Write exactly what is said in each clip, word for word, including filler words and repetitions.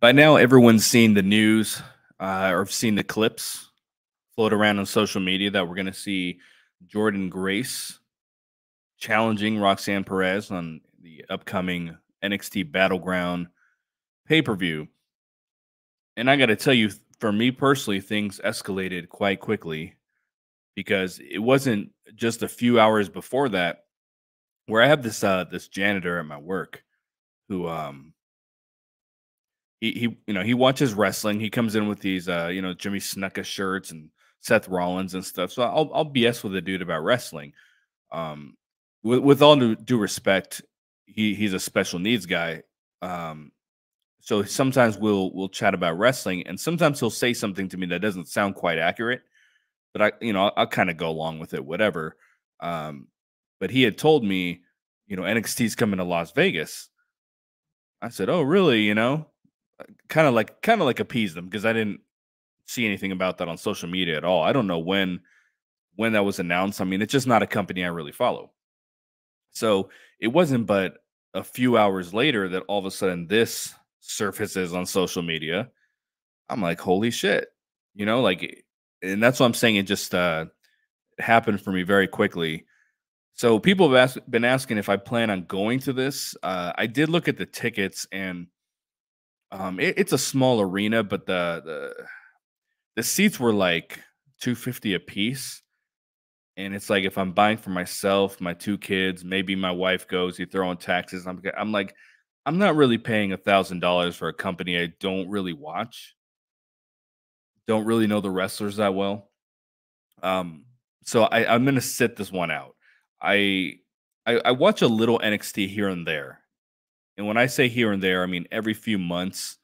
By now, everyone's seen the news uh, or seen the clips float around on social media that we're going to see Jordynne Grace challenging Roxanne Perez on the upcoming N X T Battleground pay-per-view. And I got to tell you, for me personally, things escalated quite quickly because it wasn't just a few hours before that where I have this uh, this janitor at my work who um. He, he, you know, he watches wrestling. He comes in with these, uh, you know, Jimmy Snuka shirts and Seth Rollins and stuff. So I'll, I'll B S with the dude about wrestling. Um, with, with all due, due respect, he, he's a special needs guy. Um, so sometimes we'll, we'll chat about wrestling, and sometimes he'll say something to me that doesn't sound quite accurate, but I, you know, I'll, I'll kind of go along with it, whatever. Um, but he had told me, you know, N X T's coming to Las Vegas. I said, oh, really? You know? Kind of like, kind of like appease them because I didn't see anything about that on social media at all. I don't know when, when that was announced. I mean, it's just not a company I really follow. So it wasn't but a few hours later that all of a sudden this surfaces on social media. I'm like, holy shit, you know, like, and that's what I'm saying. It just uh, happened for me very quickly. So people have asked, been asking if I plan on going to this. Uh, I did look at the tickets, and Um, it, it's a small arena, but the, the the seats were like two fifty a piece, and it's like if I'm buying for myself, my two kids, maybe my wife goes, you throw in taxes. I'm I'm like, I'm not really paying a thousand dollars for a company I don't really watch, don't really know the wrestlers that well. Um, so I, I'm gonna sit this one out. I, I I watch a little N X T here and there. And when I say here and there, I mean every few months.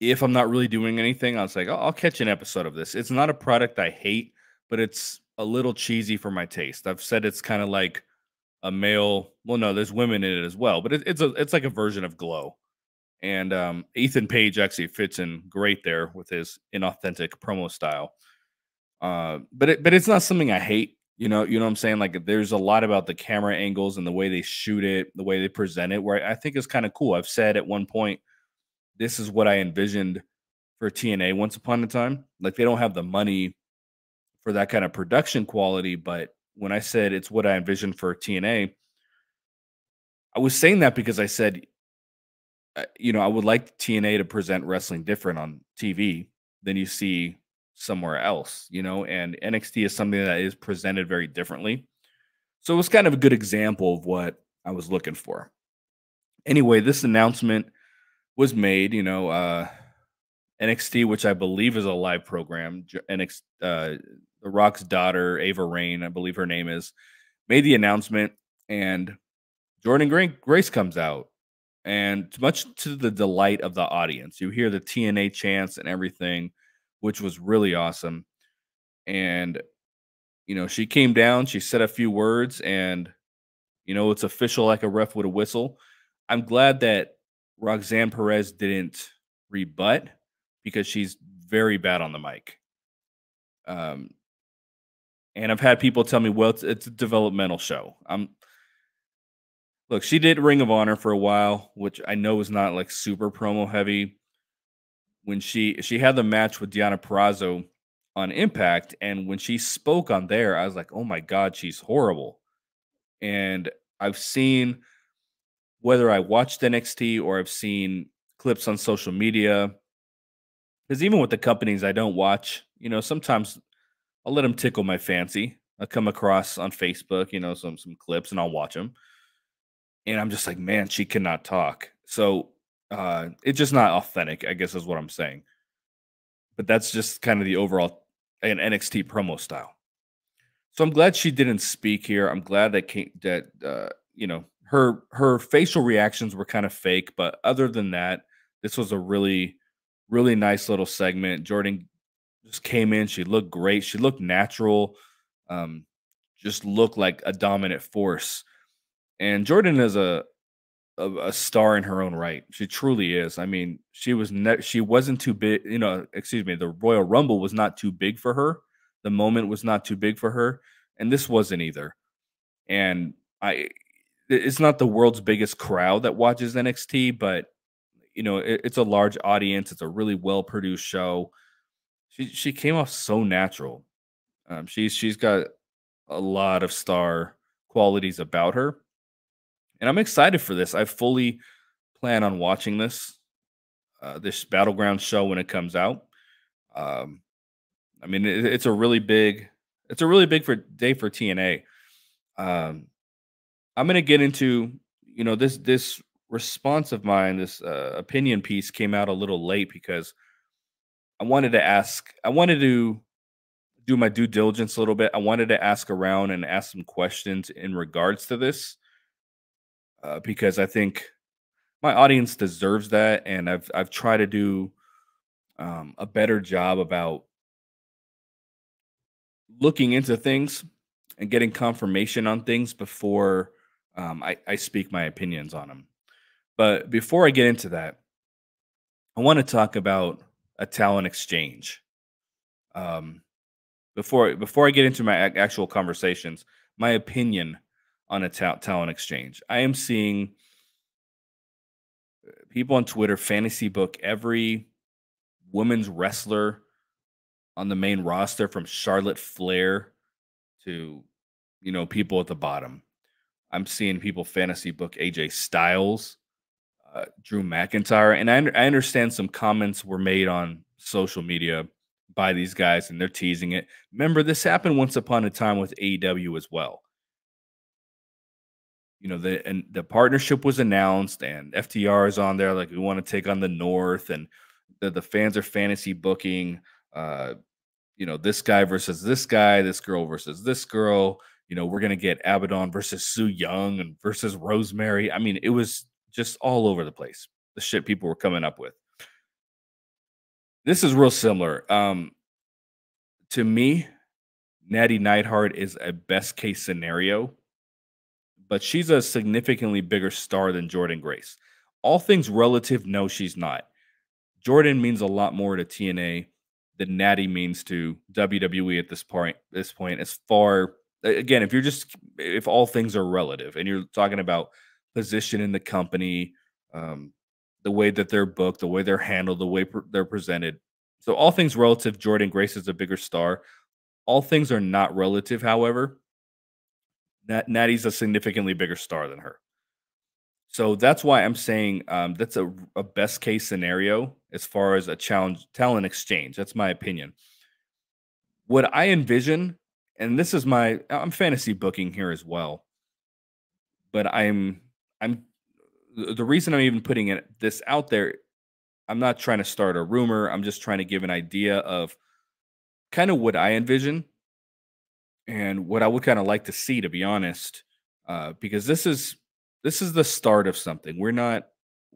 If I'm not really doing anything, I was like, oh, I'll catch an episode of this. It's not a product I hate, but it's a little cheesy for my taste. I've said it's kind of like a male. Well, no, there's women in it as well, but it, it's a it's like a version of Glow. And um, Ethan Page actually fits in great there with his inauthentic promo style. Uh, but it, but it's not something I hate. You know, you know what I'm saying? Like, there's a lot about the camera angles and the way they shoot it, the way they present it, where I think is kind of cool. I've said at one point, this is what I envisioned for T N A once upon a time. Like, they don't have the money for that kind of production quality, but when I said it's what I envisioned for T N A, I was saying that because I said, you know, I would like T N A to present wrestling different on T V than you see somewhere else, you know, and N X T is something that is presented very differently. So it was kind of a good example of what I was looking for. Anyway, this announcement was made, you know, uh, N X T, which I believe is a live program, N X T, uh, The Rock's daughter, Ava Raine, I believe her name is, made the announcement, and Jordynne Grace comes out, and much to the delight of the audience, you hear the T N A chants and everything, which was really awesome. And, you know, she came down, she said a few words, and, you know, it's official like a ref with a whistle. I'm glad that Roxanne Perez didn't rebut because she's very bad on the mic. Um, and I've had people tell me, well, it's, it's a developmental show. I'm, look, she did Ring of Honor for a while, which I know is not like super promo heavy. When she she had the match with Deanna Purrazzo on Impact, and when she spoke on there, I was like, oh my God, she's horrible. And I've seen, whether I watched N X T or I've seen clips on social media, because even with the companies I don't watch, you know, sometimes I'll let them tickle my fancy. I come across on Facebook, you know, some some clips, and I'll watch them. And I'm just like, man, she cannot talk. So Uh, it's just not authentic, I guess is what I'm saying. But that's just kind of the overall an N X T promo style. So I'm glad she didn't speak here. I'm glad that came, that uh, you know, her her facial reactions were kind of fake. But other than that, this was a really, really nice little segment. Jordynne just came in. She looked great. She looked natural. Um, just looked like a dominant force. And Jordynne is a a star in her own right. She truly is. I mean, she was ne she wasn't too big, you know, excuse me, the Royal Rumble was not too big for her. The moment was not too big for her, and this wasn't either. And I it's not the world's biggest crowd that watches N X T, but you know, it, it's a large audience. It's a really well-produced show. She she came off so natural. Um, she's she's got a lot of star qualities about her, and I'm excited for this. I fully plan on watching this uh, this Battleground show when it comes out. Um, I mean, it, it's a really big it's a really big for day for T N A. Um, I'm gonna get into you know this this response of mine. This uh, opinion piece came out a little late because I wanted to ask. I wanted to. do my due diligence a little bit. I wanted to ask around and ask some questions in regards to this uh, because I think my audience deserves that, and I've I've tried to do um, a better job about looking into things and getting confirmation on things before um, I, I speak my opinions on them. But before I get into that, I want to talk about a talent exchange. Um, Before, before I get into my actual conversations, my opinion on a ta talent exchange. I am seeing people on Twitter fantasy book every women's wrestler on the main roster, from Charlotte Flair to, you know, people at the bottom. I'm seeing people fantasy book A J Styles, uh, Drew McIntyre. And I, I understand some comments were made on social media by these guys, and they're teasing it. Remember, this happened once upon a time with A E W as well. You know, the and the partnership was announced, and F T R is on there, like, we want to take on the North, and the, the fans are fantasy booking, uh, you know, this guy versus this guy, this girl versus this girl. You know, we're going to get Abaddon versus Sue Young and versus Rosemary. I mean, it was just all over the place, the shit people were coming up with. This is real similar. Um, to me, Nattie Neidhart is a best case scenario, but she's a significantly bigger star than Jordynne Grace. All things relative, no, she's not. Jordynne means a lot more to T N A than Nattie means to W W E at this point. This point, as far again, if you're just if all things are relative, and you're talking about position in the company. Um, The way that they're booked, the way they're handled, the way pre they're presented. So all things relative, Jordynne Grace is a bigger star. All things are not relative, however. Nat Nattie's a significantly bigger star than her. So that's why I'm saying um, that's a, a best case scenario as far as a challenge talent exchange. That's my opinion. What I envision, and this is my, I'm fantasy booking here as well, but I'm, I'm, the reason I'm even putting it, this out there, I'm not trying to start a rumor. I'm just trying to give an idea of kind of what I envision and what I would kind of like to see, to be honest, uh, because this is this is the start of something. We're not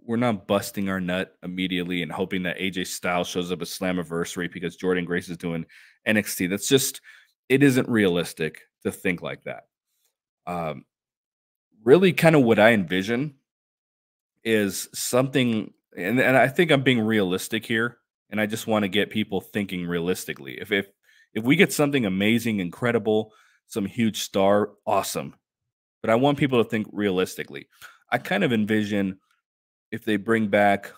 we're not busting our nut immediately and hoping that A J Styles shows up at Slammiversary because Jordynne Grace is doing N X T. That's just it isn't realistic to think like that. Um, really, kind of what I envision is something, and, and I think I'm being realistic here, and I just want to get people thinking realistically. If, if if we get something amazing, incredible, some huge star, awesome. But I want people to think realistically. I kind of envision if they bring back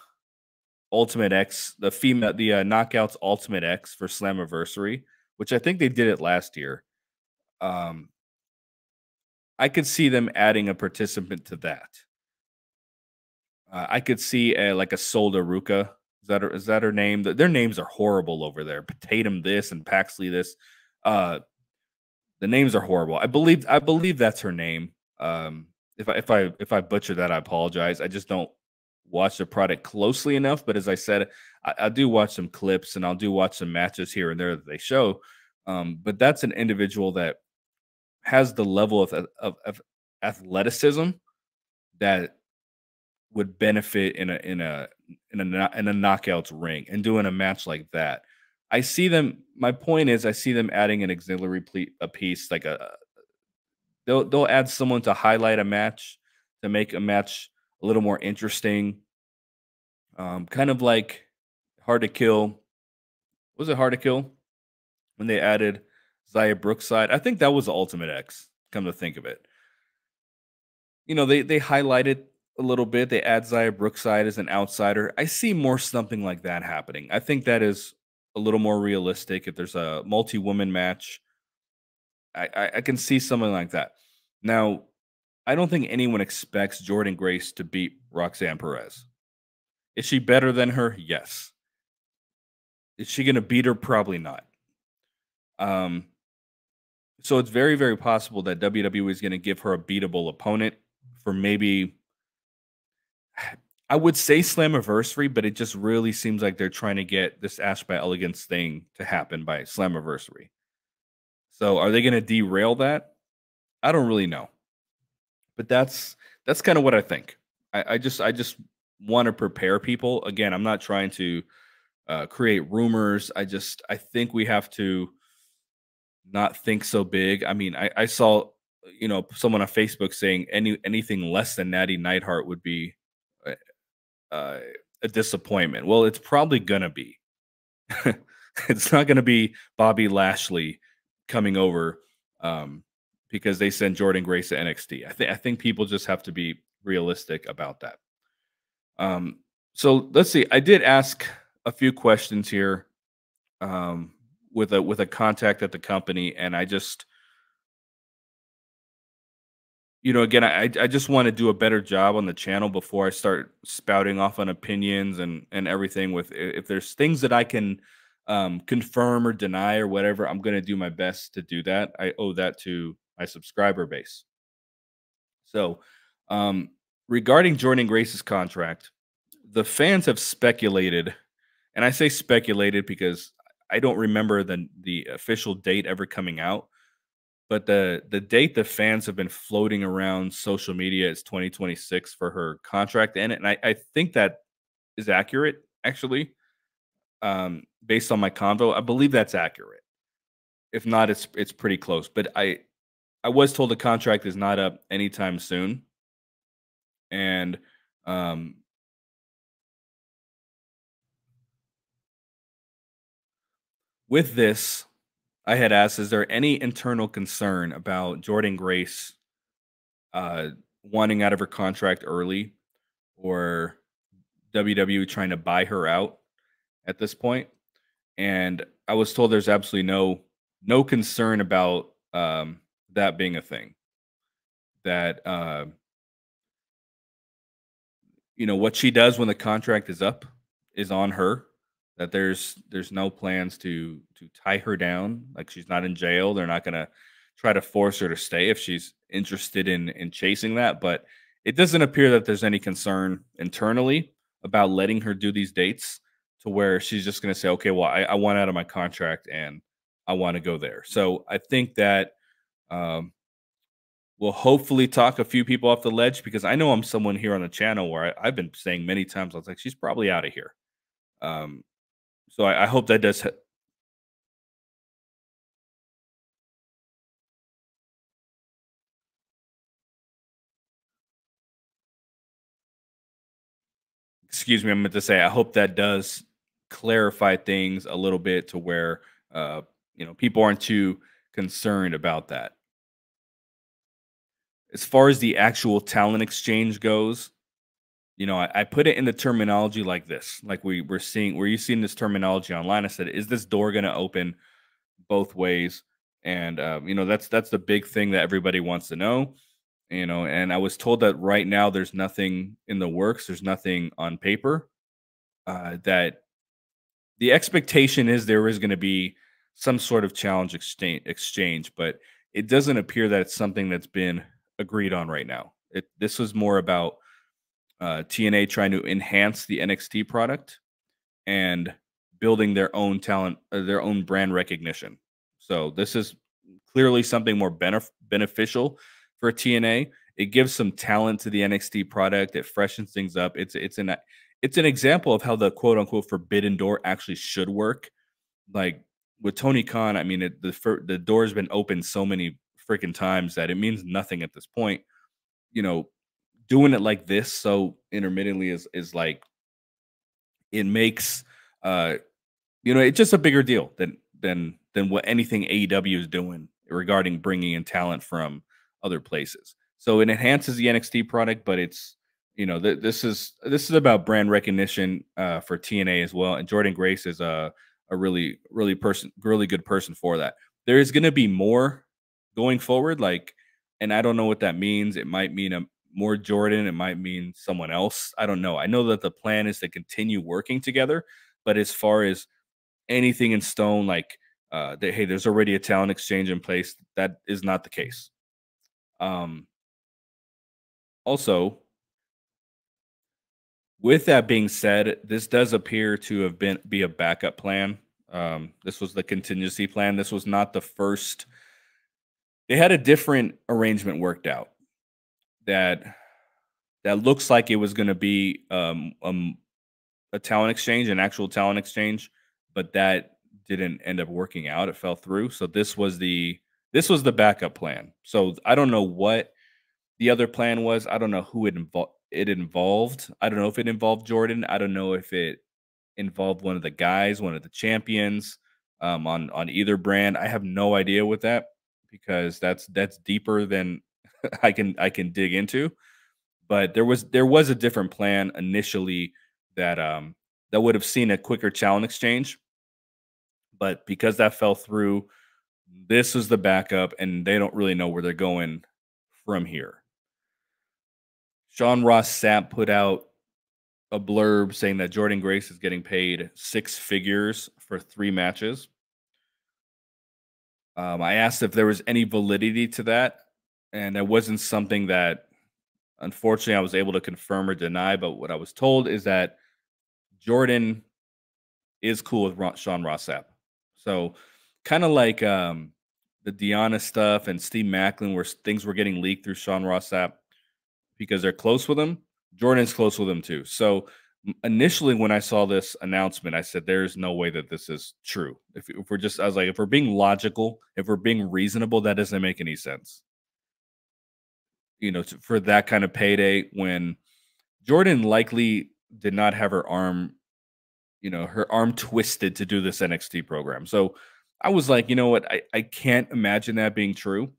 Ultimate X, the female, the uh, Knockouts Ultimate X for Slammiversary, which I think they did it last year. Um, I could see them adding a participant to that. Uh, I could see a, like a Solda Ruka. Is that her, is that her name? Their names are horrible over there. Tatum this and Paxley this. Uh, the names are horrible. I believe I believe that's her name. Um, if I if I if I butcher that, I apologize. I just don't watch the product closely enough. But as I said, I, I do watch some clips, and I'll do watch some matches here and there that they show. Um, but that's an individual that has the level of of, of athleticism that would benefit in a in a in a in a knockouts ring and doing a match like that. I see them. My point is, I see them adding an auxiliary a piece, like a they'll they'll add someone to highlight a match, to make a match a little more interesting. Um, kind of like Hard to Kill. Was it Hard to Kill when they added Zaya Brookside? I think that was the Ultimate X. Come to think of it, you know, they they highlighted a little bit. They add Zaya Brookside as an outsider. I see more something like that happening. I think that is a little more realistic. If there's a multi-woman match, I, I, I can see something like that. Now, I don't think anyone expects Jordynne Grace to beat Roxanne Perez. Is she better than her? Yes. Is she going to beat her? Probably not. Um, so it's very, very possible that W W E is going to give her a beatable opponent for maybe, I would say Slammiversary, but it just really seems like they're trying to get this Ash by Elegance thing to happen by Slammiversary. So are they going to derail that? I don't really know. But that's that's kind of what I think. I, I just I just want to prepare people. Again, I'm not trying to uh, create rumors. I just I think we have to not think so big. I mean, I, I saw you know someone on Facebook saying any anything less than Nattie Neidhart would be uh, a disappointment. Well, it's probably gonna be. It's not gonna be Bobby Lashley coming over. Um, Because they send Jordynne Grace to N X T. I think I think people just have to be realistic about that. Um, so let's see. I did ask a few questions here um, with a with a contact at the company, and I just, you know, again, I I just want to do a better job on the channel before I start spouting off on opinions and and everything. With if there's things that I can um, confirm or deny or whatever, I'm going to do my best to do that. I owe that to my subscriber base. So um, regarding Jordynne Grace's contract, the fans have speculated, and I say speculated because I don't remember the, the official date ever coming out, but the, the date the fans have been floating around social media is twenty twenty-six for her contract. And, and I, I think that is accurate, actually, um, based on my convo. I believe that's accurate. If not, it's, it's pretty close. But I... I was told the contract is not up anytime soon. And um, with this, I had asked, is there any internal concern about Jordynne Grace uh, wanting out of her contract early or W W E trying to buy her out at this point? And I was told there's absolutely no, no concern about um, that being a thing, that, uh, you know, what she does when the contract is up is on her, that there's, there's no plans to, to tie her down. Like, she's not in jail. They're not going to try to force her to stay if she's interested in, in chasing that. But it doesn't appear that there's any concern internally about letting her do these dates to where she's just going to say, okay, well, I, I want out of my contract and I want to go there. So I think that, Um, we'll hopefully talk a few people off the ledge, because I know I'm someone here on the channel where I, I've been saying many times, I was like, she's probably out of here. Um, so I, I hope that does. Excuse me, I meant to say, I hope that does clarify things a little bit to where, uh, you know, people aren't too concerned about that. As far as the actual talent exchange goes, you know, I, I put it in the terminology like this, like we we're seeing, where you seeing this terminology online. I said, is this door going to open both ways? And um, you know, that's that's the big thing that everybody wants to know. You know, and I was told that right now there's nothing in the works. There's nothing on paper. Uh, that the expectation is there is going to be some sort of challenge exchange, but it doesn't appear that it's something that's been agreed on right now. It, this was more about uh, T N A trying to enhance the N X T product and building their own talent, uh, their own brand recognition. So this is clearly something more benef beneficial for T N A. It gives some talent to the N X T product. It freshens things up. It's it's an it's an example of how the quote unquote forbidden door actually should work. Like, with Tony Khan, I mean, it, the the door's been open so many freaking times that it means nothing at this point. You know, doing it like this so intermittently is is like, it makes uh, you know, it's just a bigger deal than than than what anything A E W is doing regarding bringing in talent from other places. So it enhances the N X T product, but it's you know, th this is this is about brand recognition uh, for T N A as well. And Jordynne Grace is a a really really person, really good person for that. There is going to be more going forward, like, and I don't know what that means. It might mean a more Jordynne. It might mean someone else. I don't know. I know that the plan is to continue working together, but as far as anything in stone, like, uh, that, hey, there's already a talent exchange in place, that is not the case. Um. Also, with that being said, this does appear to have been be a backup plan. Um, this was the contingency plan. This was not the first. They had a different arrangement worked out that that looks like it was going to be um, um, a talent exchange, an actual talent exchange, but that didn't end up working out. It fell through. So this was the this was the backup plan. So I don't know what the other plan was. I don't know who it involved. It involved. I don't know if it involved Jordynne. I don't know if it involved one of the guys, one of the champions um, on on either brand. I have no idea with that, because that's that's deeper than I can I can dig into. But there was there was a different plan initially that um, that would have seen a quicker talent exchange, but because that fell through, this was the backup, and they don't really know where they're going from here. Sean Ross Sapp put out a blurb saying that Jordynne Grace is getting paid six figures for three matches. Um, I asked if there was any validity to that, and that wasn't something that, unfortunately, I was able to confirm or deny, but what I was told is that Jordynne is cool with Sean Ross Sapp. So kind of like um, the Deonna stuff and Steve Macklin, where things were getting leaked through Sean Ross Sapp, because they're close with him. Jordynne's close with him too. So initially when I saw this announcement, I said, there's no way that this is true. If, if we're just, I was like, if we're being logical, if we're being reasonable, that doesn't make any sense. You know, to, for that kind of payday, when Jordynne likely did not have her arm, you know, her arm twisted to do this N X T program. So I was like, you know what? I, I can't imagine that being true.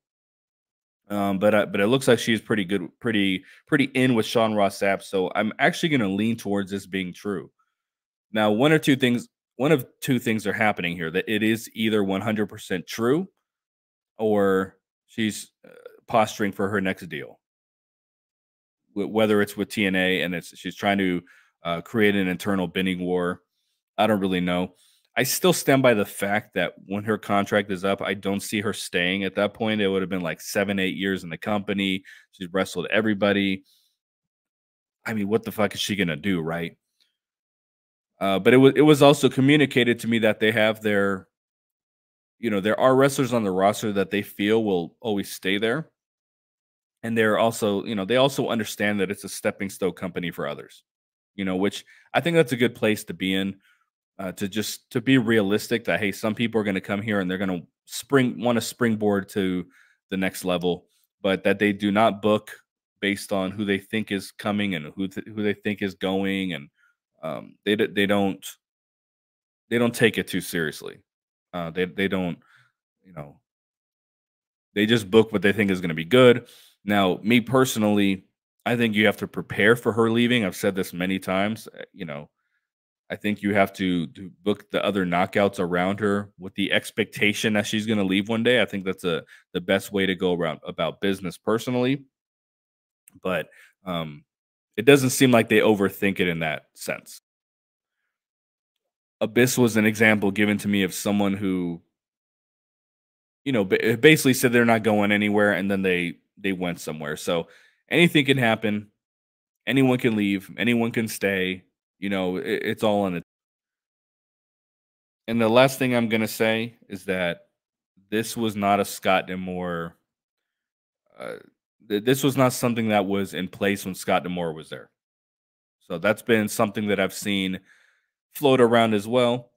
Um, but uh, but it looks like she's pretty good, pretty pretty in with Sean Ross Sapp. So I'm actually going to lean towards this being true. Now, one or two things, one of two things are happening here: that it is either one hundred percent true, or she's uh, posturing for her next deal. W whether it's with T N A and it's she's trying to uh, create an internal bidding war, I don't really know. I still stand by the fact that when her contract is up, I don't see her staying at that point. It would have been like seven, eight years in the company. She's wrestled everybody. I mean, what the fuck is she going to do, right? Uh, but it was it was also communicated to me that they have their, you know, there are wrestlers on the roster that they feel will always stay there. And they're also, you know, they also understand that it's a stepping stone company for others, you know, which I think that's a good place to be in. Uh, to just to be realistic that, hey, some people are going to come here and they're going to spring want to springboard to the next level, but that they do not book based on who they think is coming and who th who they think is going, and um, they they don't they don't take it too seriously. Uh, they they don't, you know, they just book what they think is going to be good. Now, me personally, I think you have to prepare for her leaving. I've said this many times, you know. I think you have to, to book the other knockouts around her with the expectation that she's going to leave one day. I think that's a, the best way to go around about business personally. But um, it doesn't seem like they overthink it in that sense. Abyss was an example given to me of someone who, you know, basically said they're not going anywhere, and then they they went somewhere. So anything can happen. Anyone can leave. Anyone can stay. You know, it's all in it. And the last thing I'm going to say is that this was not a Scott DeMore. Uh, th this was not something that was in place when Scott DeMore was there. So that's been something that I've seen float around as well,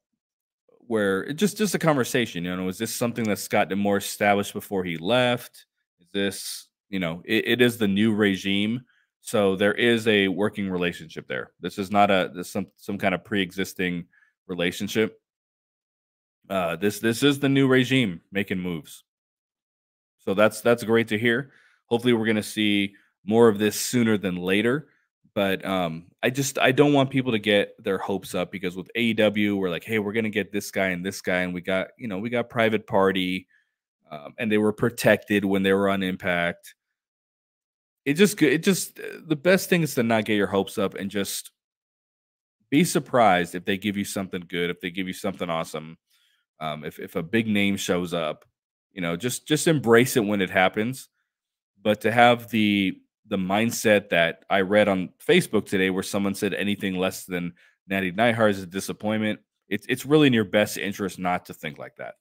where it just, just a conversation, you know, is this something that Scott DeMore established before he left? Is this, you know, it, it is the new regime. So there is a working relationship there. This is not a this some some kind of pre-existing relationship. Uh, this this is the new regime making moves. So that's that's great to hear. Hopefully, we're going to see more of this sooner than later. But um, I just I don't want people to get their hopes up, because with A E W, we're like, hey, we're going to get this guy and this guy. And we got, you know, we got Private Party, um, and they were protected when they were on Impact. It just it just the best thing is to not get your hopes up and just be surprised if they give you something good, if they give you something awesome. Um, if, if a big name shows up, you know, just just embrace it when it happens. But to have the the mindset that I read on Facebook today, where someone said anything less than Nattie Neidhart is a disappointment, it's it's really in your best interest not to think like that.